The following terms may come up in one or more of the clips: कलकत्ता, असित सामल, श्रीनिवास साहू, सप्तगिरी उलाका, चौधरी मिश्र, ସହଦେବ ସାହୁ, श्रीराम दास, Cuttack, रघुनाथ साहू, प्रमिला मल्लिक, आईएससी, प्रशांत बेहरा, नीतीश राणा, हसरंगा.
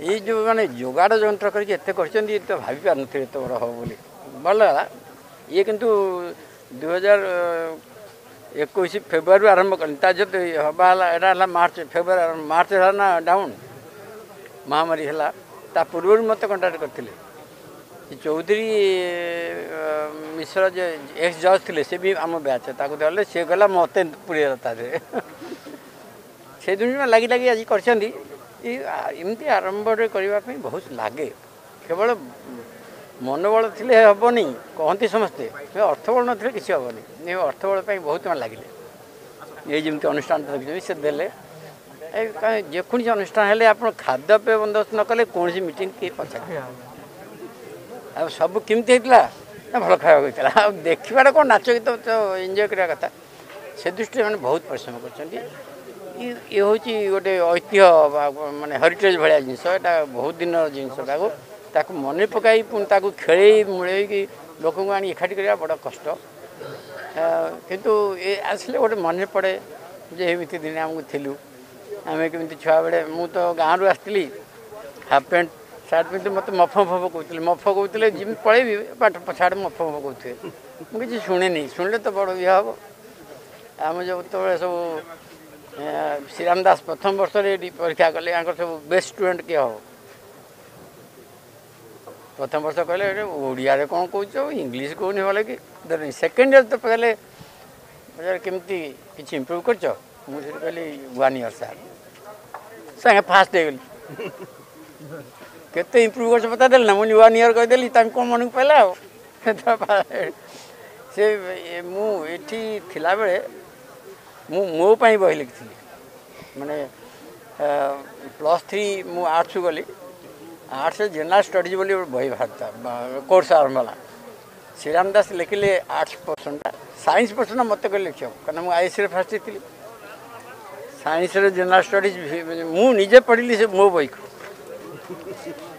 ये जो मैंने जोगाड़ जंत्र करके एत कर भाई पार नी एत बड़ हम बोली भल ये किंतु 2021 फेब्रुआरी आरंभ कर मार्च फेब्रुआरी मार्च है ना डाउन महामारी है पूर्व मत कंटाक्ट करते चौधरी मिश्र जो एक्स जज थे सी भी आम ब्याच ताकूल सी गला मत पूरे से दिन लगी लगी आज कर इमती आरंभ करने बहुत लगे केवल मनोबल थी हेनी कहते समस्ते अर्थबल नी किसी हेनी अर्थबल बहुत लगे ये जमी अनुष्ठान रखिए से दे जेकोसी अनुष्ठान है आप खाद्यपेय बंदोबस्त न कले कौन सी मीटिंग किए पचार सब किमती होता भल खाया देखा कौन नाच गीत तो एंजय करने कथा से दृष्टि मैंने बहुत परिश्रम कर ये हूँ गोटे ऐतिह्य मानने हेरीटेज भाया जिनस बहुत दिन जिनसा मन पकड़ खेले मूल लोक आखाटी करवा बड़ा कष्ट किंतु ये आसले गोटे मन पड़े जेमती दिन आमको थी आम केमी छुआ बेले मु तो गाँव रू आसली हाफ पैंट सार्ट पिंधु मत मफ कहते मफ कहते जिम पलैबी बाट पछाड़ मफ कहते मुझे शुणेनि शुणिले तो बड़ ये हम आम जो सब श्रीराम दास प्रथम वर्ष परीक्षा कले सब बेस्ट स्टूडेंट किए हम प्रथम वर्ष कहले ओडिया कौन कौ इंग्लीश कहनी भले कि सेकेंड इयर तो कहले केमती कि इम्प्रूव कर कहली 1 year सार सागे फास्ट होगी केते इम्प्रूव कर बता दे ना मुझे 1 year कहीदेली तक कौन मन को पड़ा से मुठी थिला बेले मो बही लिखी माने +3 मु आर्ट्स गली आर्ट्स जनरल स्टडीज बोली बही भारता कोर्स आरंभ है श्रीराम दास लिखिले आर्ट्स पर्सनटा साइंस पर्सन मत कह लिख कहीं मुझे आईएससी फास्ट थी साइंस जनरल स्टडीज मुझे पढ़ी से मो बही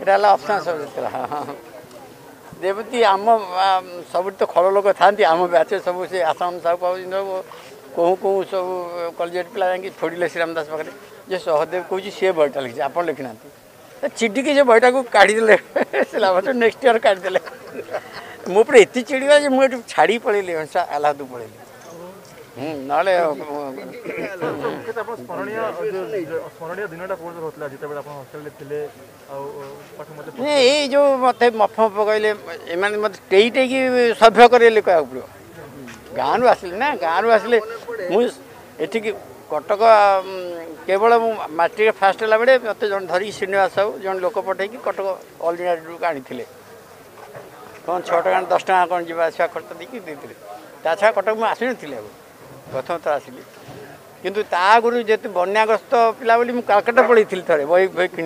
यहाँ ऑप्शन सब्जेक्ट हाँ जमी आम सब तो खल लोक था आम बैच सब से आसाम साहु पाऊ कहूँ कहूँ सब कलेज पिला जा फोड़े श्रीराम दास पाखे जे सहदेव कहे सी बहीटा लिखी आप लिखिना चिड़िकी से बहीटा को काढ़ीदे सिलेबस नेक्स्ट इयर काढ़ीदे मो पे ये चिड़वा जो मुझे छाड़ी पड़ेली हंसा आल्हादू पड़े ना ये जो मत मफ कहले मत टेई टेकि सभ्य करें कह गाँव रू आसली ना गाँव रू आसले मुझे ये कटक केवल मैट्रिक फास्ट है बेले मत जो धरिक श्रीनिवास साहू जो लोक पठे कटक ऑल इंडिया रेडियो को आनी कौन 6 टका 10 टका कौन जी आसा खर्च देखिए ता छा कटक मुझे आसनी प्रथम थर आसली कितु ता आगुरी जेहतु बन्याग्रस्त पिला कलकत्ता पढ़ी थी थे बही बही कि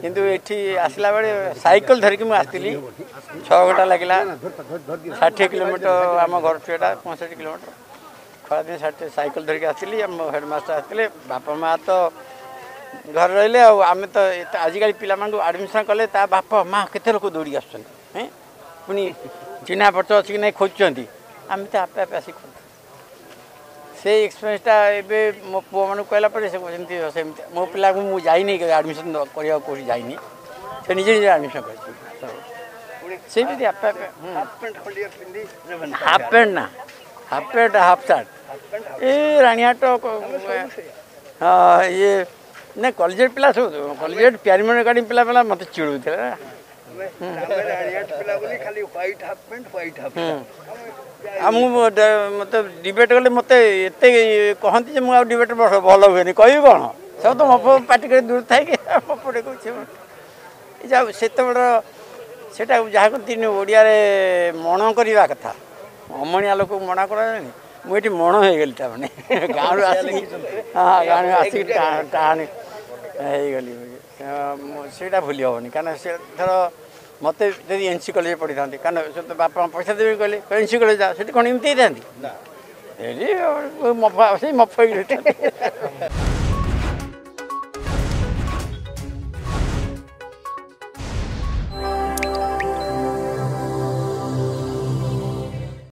किंतु ये आसला बेले साइकल धरिकी मुझे आसती 6 घंटा लगला 60 किलोमीटर आम घर छुटा 65 किलोमीटर खरा दिन 60 साइकल धरिकी आसली आम हेडमास्टर आसते बापा माँ तो घर रे आम तो आजिकल पाला आडमिशन कले बापा माँ के लोक दौड़ी आसुच्च पुणी चिन्हा पट अच्छी कि नहीं खोजुंट आम तो आपे आपे आसिक से एक्सपीरियंसटा ए मो पु मैं कहला मो पिला मुझे जाइनी आडमिशन करा कौटी जाइनी से निजे निजे आडमिशन कर हाफ पैंट ना हाफ पैंट हाफ सार्ट ए राणीहाट हाँ ये ना कलेज पिला सब कलेज प्यारीमण गाड़ी पिला पिला मत चिड़ू थे मतलब डिबेट कले मत कहते मुझे डिबेट भल हुए कह कौन सब तो मफ पार्टी कर दूर थे मफटे कह से बड़ा से जहाँ कहते ओडिया मण करवा कथा अमणिया लोक मना कराए मुझे मण हो गली गाँव हाँ गाँव आसिक टाणी सेटा भूल हेनी कहीं थर मत एनसी कलेज पढ़ी था कहीं बापा पैसा देवी कहले एनसी कलेज जा कौन इमती था मफा मफ